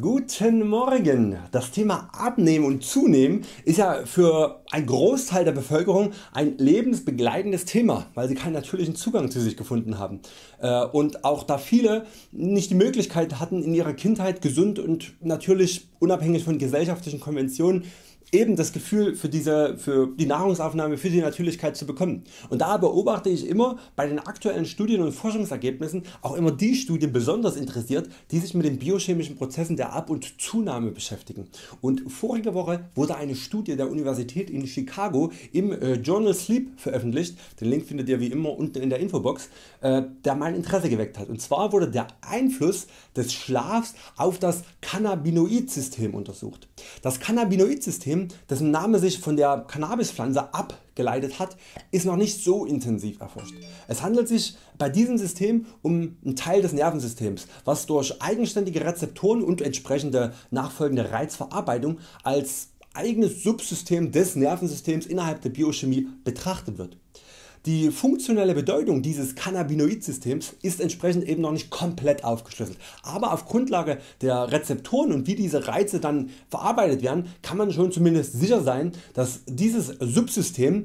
Guten Morgen! Das Thema Abnehmen und Zunehmen ist ja für einen Großteil der Bevölkerung ein lebensbegleitendes Thema, weil sie keinen natürlichen Zugang zu sich gefunden haben und auch da viele nicht die Möglichkeit hatten, in ihrer Kindheit gesund und natürlich unabhängig von gesellschaftlichen Konventionen eben das Gefühl für die Nahrungsaufnahme, für die Natürlichkeit zu bekommen. Und da beobachte ich immer bei den aktuellen Studien und Forschungsergebnissen auch immer die Studie besonders interessiert, die sich mit den biochemischen Prozessen der Ab- und Zunahme beschäftigen. Und vorige Woche wurde eine Studie der Universität in Chicago im Journal Sleep veröffentlicht, den Link findet ihr wie immer unten in der Infobox, der mein Interesse geweckt hat. Und zwar wurde der Einfluss des Schlafs auf das Cannabinoid-System untersucht. Das Cannabinoid-System, dessen Name sich von der Cannabispflanze abgeleitet hat, ist noch nicht so intensiv erforscht. Es handelt sich bei diesem System um einen Teil des Nervensystems, was durch eigenständige Rezeptoren und entsprechende nachfolgende Reizverarbeitung als eigenes Subsystem des Nervensystems innerhalb der Biochemie betrachtet wird. Die funktionelle Bedeutung dieses Cannabinoid-Systems ist entsprechend eben noch nicht komplett aufgeschlüsselt, aber auf Grundlage der Rezeptoren und wie diese Reize dann verarbeitet werden, kann man schon zumindest sicher sein, dass dieses Subsystem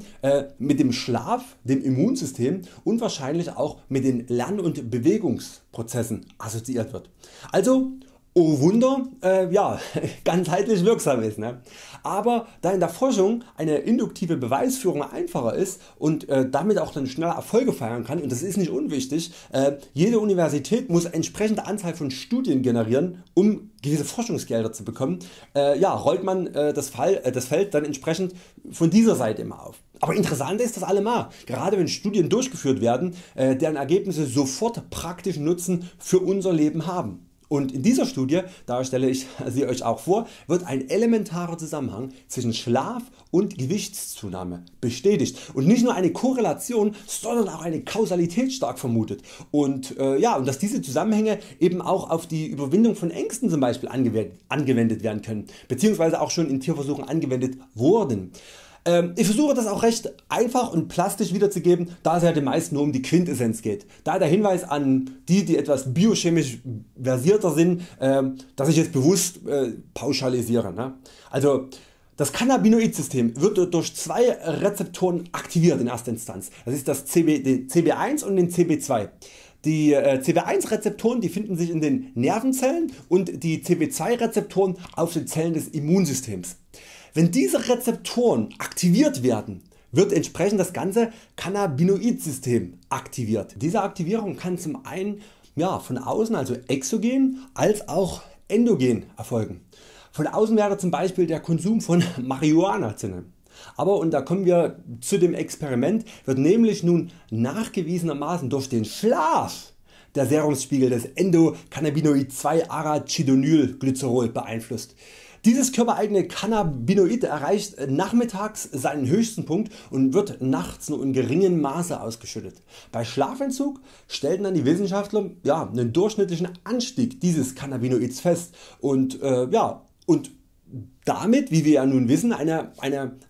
mit dem Schlaf, dem Immunsystem und wahrscheinlich auch mit den Lern- und Bewegungsprozessen assoziiert wird. Also oh Wunder, ja, ganzheitlich wirksam ist, ne? Aber da in der Forschung eine induktive Beweisführung einfacher ist und damit auch dann schneller Erfolge feiern kann, und das ist nicht unwichtig, jede Universität muss entsprechende Anzahl von Studien generieren, um gewisse Forschungsgelder zu bekommen, ja, rollt man das Feld dann entsprechend von dieser Seite immer auf. Aber interessant ist das allemal, gerade wenn Studien durchgeführt werden, deren Ergebnisse sofort praktischen Nutzen für unser Leben haben. Und in dieser Studie, da stelle ich sie Euch auch vor, wird ein elementarer Zusammenhang zwischen Schlaf und Gewichtszunahme bestätigt und nicht nur eine Korrelation, sondern auch eine Kausalität stark vermutet, und ja, und dass diese Zusammenhänge eben auch auf die Überwindung von Ängsten zum Beispiel angewendet werden können bzw. auch schon in Tierversuchen angewendet wurden. Ich versuche das auch recht einfach und plastisch wiederzugeben, da es ja den meisten nur um die Quintessenz geht. Da der Hinweis an die, die etwas biochemisch versierter sind, dass ich jetzt bewusst pauschalisiere. Also das Cannabinoid-System wird durch zwei Rezeptoren aktiviert in erster Instanz. Das ist das CB1 und den CB2. Die CB1 Rezeptoren, die finden sich in den Nervenzellen und die CB2 Rezeptoren auf den Zellen des Immunsystems. Wenn diese Rezeptoren aktiviert werden, wird entsprechend das ganze Cannabinoid-System aktiviert. Diese Aktivierung kann zum einen von außen, also exogen, als auch endogen erfolgen. Von außen wäre zum Beispiel der Konsum von Marihuana zu nennen. Aber, und da kommen wir zu dem Experiment, wird nämlich nun nachgewiesenermaßen durch den Schlaf der Serumspiegel des Endocannabinoid 2-Arachidonylglycerol beeinflusst. Dieses körpereigene Cannabinoid erreicht nachmittags seinen höchsten Punkt und wird nachts nur in geringem Maße ausgeschüttet. Bei Schlafentzug stellten dann die Wissenschaftler einen durchschnittlichen Anstieg dieses Cannabinoids fest und, und damit, wie wir ja nun wissen, eine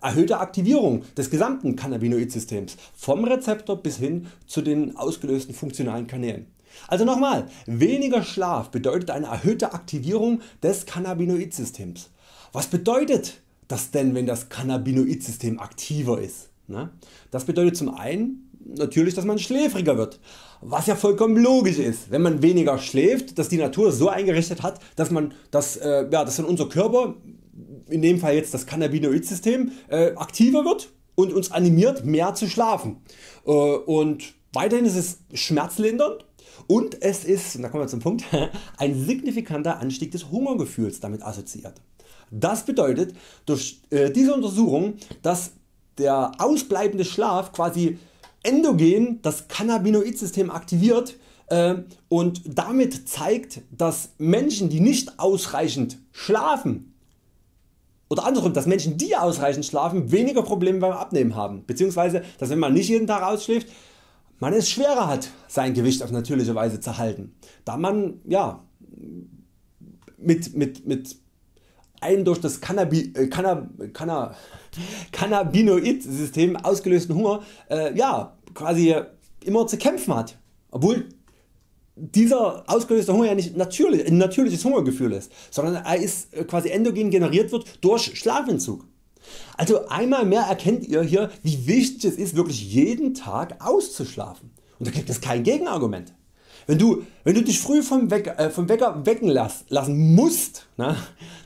erhöhte Aktivierung des gesamten Cannabinoid-Systems vom Rezeptor bis hin zu den ausgelösten funktionalen Kanälen. Also nochmal, weniger Schlaf bedeutet eine erhöhte Aktivierung des Cannabinoid-Systems. Was bedeutet das denn, wenn das Cannabinoid-System aktiver ist? Das bedeutet zum einen natürlich, dass man schläfriger wird, was ja vollkommen logisch ist, wenn man weniger schläft, dass die Natur so eingerichtet hat, dass dann unser Körper, in dem Fall jetzt das Cannabinoid-System, aktiver wird und uns animiert, mehr zu schlafen. Und weiterhin ist es schmerzlindernd. Und es ist, und da kommen wir zum Punkt, ein signifikanter Anstieg des Hungergefühls damit assoziiert. Das bedeutet durch diese Untersuchung, dass der ausbleibende Schlaf quasi endogen das Cannabinoid-System aktiviert und damit zeigt, dass Menschen, die nicht ausreichend schlafen, oder andersrum, dass Menschen, die ausreichend schlafen, weniger Probleme beim Abnehmen haben, bzw. dass wenn man nicht jeden Tag ausschläft, man es schwerer hat, sein Gewicht auf natürliche Weise zu halten, da man mit einem durch das Cannabinoid-System ausgelösten Hunger quasi immer zu kämpfen hat, obwohl dieser ausgelöste Hunger ja nicht natürlich, ein natürliches Hungergefühl ist, sondern er ist quasi endogen generiert wird durch Schlafentzug. Also einmal mehr erkennt ihr hier, wie wichtig es ist, wirklich jeden Tag auszuschlafen. Und da gibt es kein Gegenargument. Wenn du dich früh vom Wecker wecken lassen musst, ne,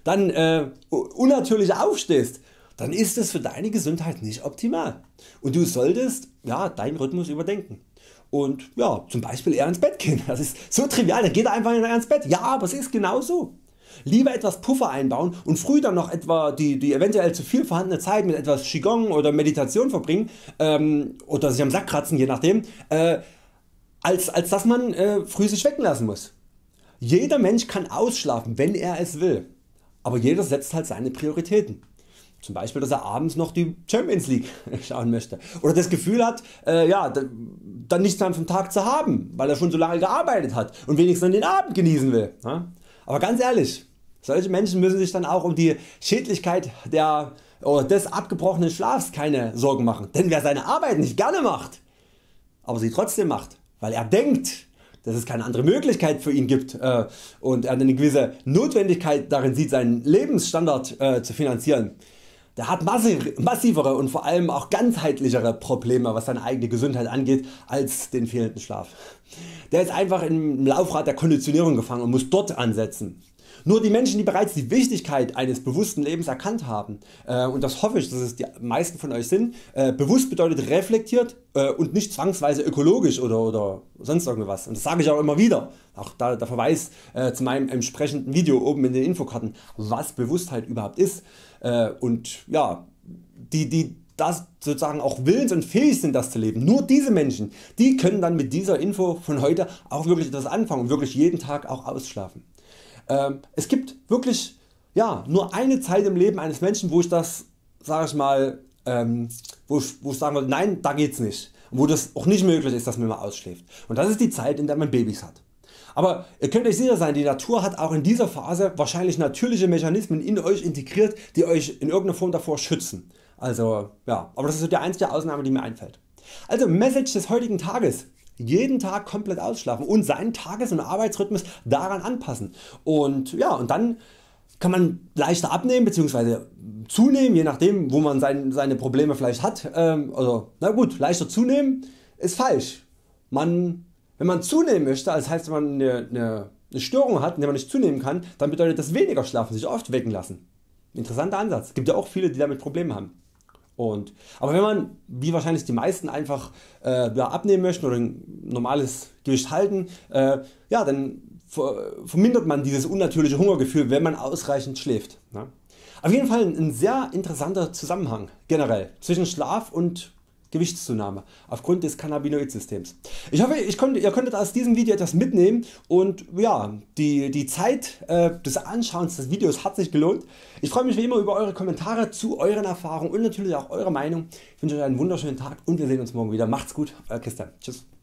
dann unnatürlich aufstehst, dann ist es für deine Gesundheit nicht optimal. Und du solltest ja, deinen Rhythmus überdenken. Und ja, zum Beispiel eher ins Bett gehen. Das ist so trivial, dann geht er einfach eher ins Bett. Ja, aber es ist genau so. Lieber etwas Puffer einbauen und früh dann noch etwa die eventuell zu viel vorhandene Zeit mit etwas Qigong oder Meditation verbringen oder sich am Sack kratzen, je nachdem, als dass man früh sich wecken lassen muss. Jeder Mensch kann ausschlafen, wenn er es will. Aber jeder setzt halt seine Prioritäten. Zum Beispiel, dass er abends noch die Champions League schauen möchte oder das Gefühl hat, ja, dann nichts mehr vom Tag zu haben, weil er schon so lange gearbeitet hat und wenigstens den Abend genießen will. Aber ganz ehrlich, solche Menschen müssen sich dann auch um die Schädlichkeit des abgebrochenen Schlafs keine Sorgen machen. Denn wer seine Arbeit nicht gerne macht, aber sie trotzdem macht, weil er denkt, dass es keine andere Möglichkeit für ihn gibt und er eine gewisse Notwendigkeit darin sieht, seinen Lebensstandard zu finanzieren, der hat massivere und vor allem auch ganzheitlichere Probleme, was seine eigene Gesundheit angeht, als den fehlenden Schlaf. Der ist einfach im Laufrad der Konditionierung gefangen und muss dort ansetzen. Nur die Menschen, die bereits die Wichtigkeit eines bewussten Lebens erkannt haben, und das hoffe ich, dass es die meisten von euch sind, bewusst bedeutet reflektiert und nicht zwangsweise ökologisch oder sonst irgendwas. Und das sage ich auch immer wieder, auch da der Verweis zu meinem entsprechenden Video oben in den Infokarten, was Bewusstheit überhaupt ist und ja, die das sozusagen auch willens und fähig sind, das zu leben. Nur diese Menschen, die können dann mit dieser Info von heute auch wirklich etwas anfangen und wirklich jeden Tag auch ausschlafen. Es gibt wirklich ja, nur eine Zeit im Leben eines Menschen, wo ich das, sage ich mal, wo ich sagen würde, nein, da geht's nicht. Und wo das auch nicht möglich ist, dass man mal ausschläft. Und das ist die Zeit, in der man Babys hat. Aber ihr könnt euch sicher sein, die Natur hat auch in dieser Phase wahrscheinlich natürliche Mechanismen in euch integriert, die euch in irgendeiner Form davor schützen. Also ja, aber das ist so die einzige Ausnahme, die mir einfällt. Also Message des heutigen Tages: jeden Tag komplett ausschlafen und seinen Tages- und Arbeitsrhythmus daran anpassen. Und ja, und dann kann man leichter abnehmen bzw. zunehmen, je nachdem, wo man seine Probleme vielleicht hat. Also na gut, leichter zunehmen ist falsch. Wenn man zunehmen möchte, das heißt, wenn man eine Störung hat, in der man nicht zunehmen kann, dann bedeutet das weniger schlafen, sich oft wecken lassen. Interessanter Ansatz. Es gibt ja auch viele, die damit Probleme haben. Aber wenn man, wie wahrscheinlich die meisten, einfach abnehmen möchten oder ein normales Gewicht halten, ja, dann vermindert man dieses unnatürliche Hungergefühl, wenn man ausreichend schläft. Ne? Auf jeden Fall ein sehr interessanter Zusammenhang generell zwischen Schlaf und Gewichtszunahme aufgrund des Cannabinoid-Systems. Ich hoffe, ihr konntet aus diesem Video etwas mitnehmen und ja, die Zeit des Anschauens des Videos hat sich gelohnt. Ich freue mich wie immer über eure Kommentare zu euren Erfahrungen und natürlich auch eure Meinung. Ich wünsche euch einen wunderschönen Tag und wir sehen uns morgen wieder. Macht's gut, euer Christian. Tschüss.